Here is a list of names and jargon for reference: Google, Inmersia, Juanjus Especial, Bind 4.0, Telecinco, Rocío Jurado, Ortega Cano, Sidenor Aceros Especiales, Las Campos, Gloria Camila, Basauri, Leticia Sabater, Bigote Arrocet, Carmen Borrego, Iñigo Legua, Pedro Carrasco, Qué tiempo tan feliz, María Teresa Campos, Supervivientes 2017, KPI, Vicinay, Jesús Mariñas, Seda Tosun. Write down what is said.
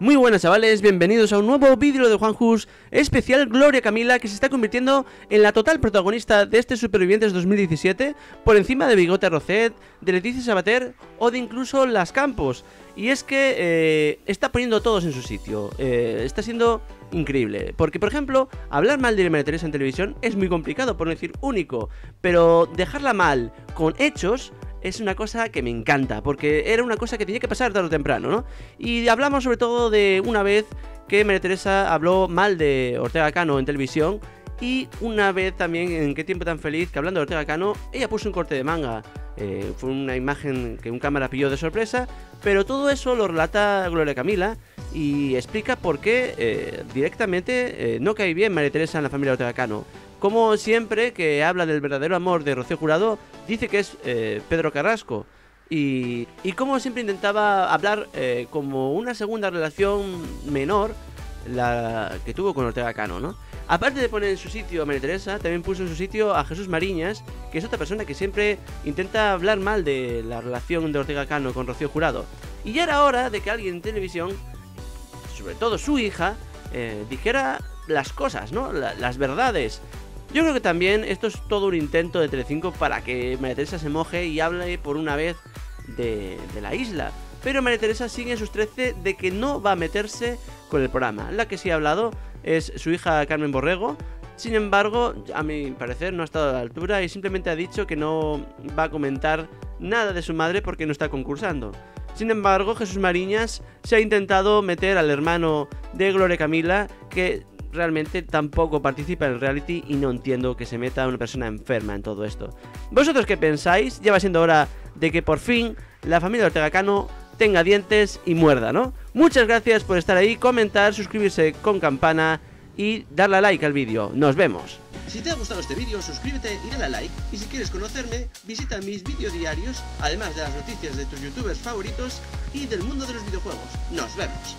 Muy buenas chavales, bienvenidos a un nuevo vídeo de Juanjus Especial Gloria Camila, que se está convirtiendo en la total protagonista de este Supervivientes 2017, por encima de Bigote Arrocet, de Leticia Sabater o de incluso Las Campos. Y es que está poniendo a todos en su sitio, está siendo increíble, porque por ejemplo, hablar mal de María Teresa en televisión es muy complicado, por no decir único, pero dejarla mal con hechos es una cosa que me encanta, porque era una cosa que tenía que pasar tarde o temprano, ¿no? Y hablamos sobre todo de una vez que María Teresa habló mal de Ortega Cano en televisión, y una vez también en Qué tiempo tan feliz, que hablando de Ortega Cano, ella puso un corte de manga. Fue una imagen que un cámara pilló de sorpresa, pero todo eso lo relata Gloria Camila y explica por qué directamente no cae bien María Teresa en la familia Ortega Cano. Como siempre que habla del verdadero amor de Rocío Jurado, dice que es Pedro Carrasco. Y como siempre intentaba hablar como una segunda relación menor, la que tuvo con Ortega Cano, ¿no? Aparte de poner en su sitio a María Teresa, también puso en su sitio a Jesús Mariñas, que es otra persona que siempre intenta hablar mal de la relación de Ortega Cano con Rocío Jurado. Y ya era hora de que alguien en televisión, sobre todo su hija, dijera las cosas, ¿no? Las verdades. Yo creo que también esto es todo un intento de Telecinco para que María Teresa se moje y hable por una vez de la isla. Pero María Teresa sigue en sus 13 de que no va a meterse con el programa. La que sí ha hablado es su hija Carmen Borrego. Sin embargo, a mi parecer no ha estado a la altura y simplemente ha dicho que no va a comentar nada de su madre porque no está concursando. Sin embargo, Jesús Mariñas se ha intentado meter al hermano de Gloria Camila, que realmente tampoco participa en el reality, y no entiendo que se meta una persona enferma en todo esto. ¿Vosotros qué pensáis? Ya va siendo hora de que por fin la familia Ortega Cano tenga dientes y muerda, ¿no? Muchas gracias por estar ahí, comentar, suscribirse con campana y darle a like al vídeo. ¡Nos vemos! Si te ha gustado este vídeo, suscríbete y dale a like. Y si quieres conocerme, visita mis vídeos diarios, además de las noticias de tus youtubers favoritos y del mundo de los videojuegos. ¡Nos vemos!